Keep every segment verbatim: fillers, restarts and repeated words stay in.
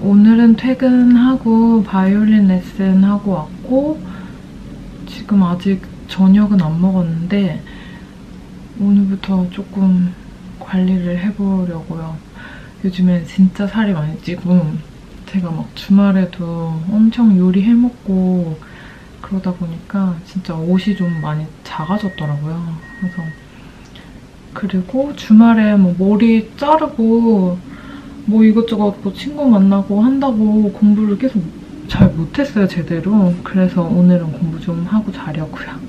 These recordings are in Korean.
오늘은 퇴근하고 바이올린 레슨하고 왔고, 지금 아직 저녁은 안 먹었는데 오늘부터 조금 관리를 해보려고요. 요즘엔 진짜 살이 많이 찌고 제가 막 주말에도 엄청 요리해먹고 그러다 보니까 진짜 옷이 좀 많이 작아졌더라고요. 그래서 그리고 주말에 뭐 머리 자르고 뭐 이것저것 뭐 친구 만나고 한다고 공부를 계속 잘 못했어요, 제대로. 그래서 오늘은 공부 좀 하고 자려고요.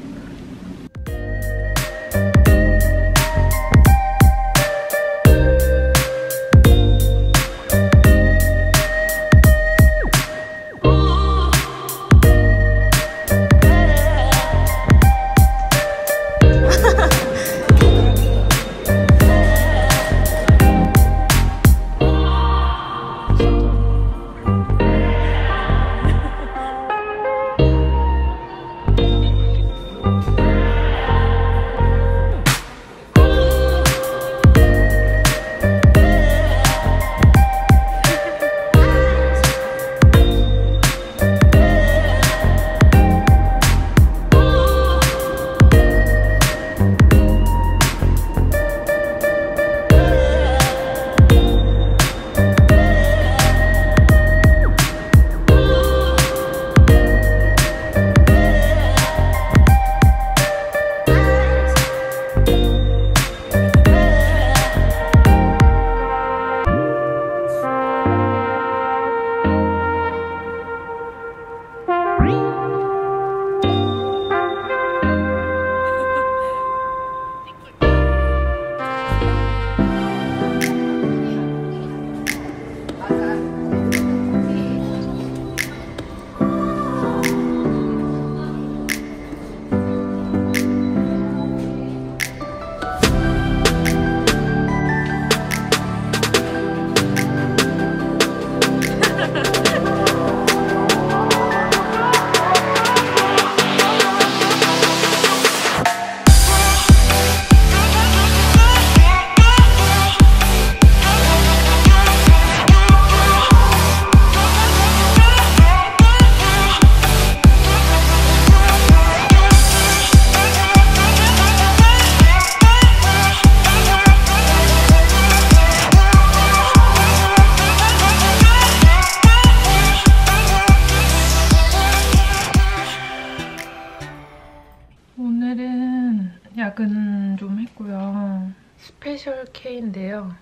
야근 좀 했고요. 스페셜 K인데요.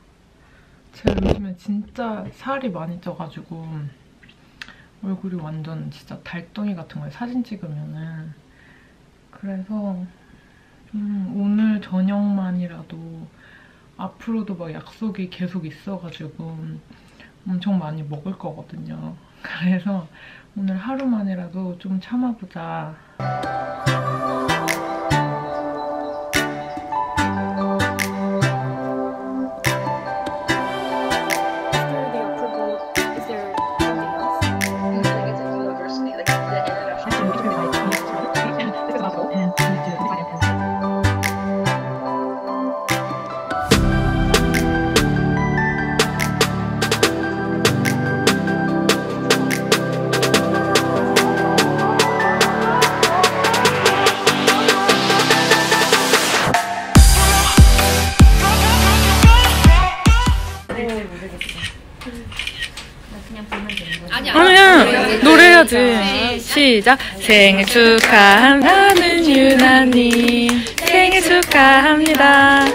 제가 요즘에 진짜 살이 많이 쪄가지고 얼굴이 완전 진짜 달덩이 같은 거예요, 사진 찍으면은. 그래서 음, 오늘 저녁만이라도, 앞으로도 막 약속이 계속 있어가지고 엄청 많이 먹을 거거든요. 그래서 오늘 하루만이라도 좀 참아보자. 시작! 생일 축하합니다. 나는 유나님 생일 축하합니다.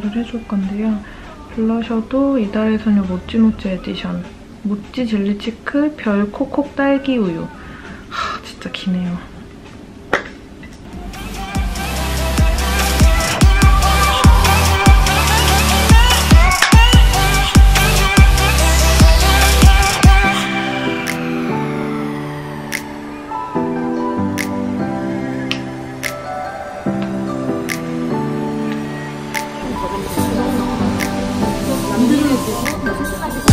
블러셔를 해줄 건데요. 블러셔도 이달의 소녀 모찌모찌 에디션 모찌 젤리 치크 별 콕콕 딸기 우유. 하, 진짜 기네요. 이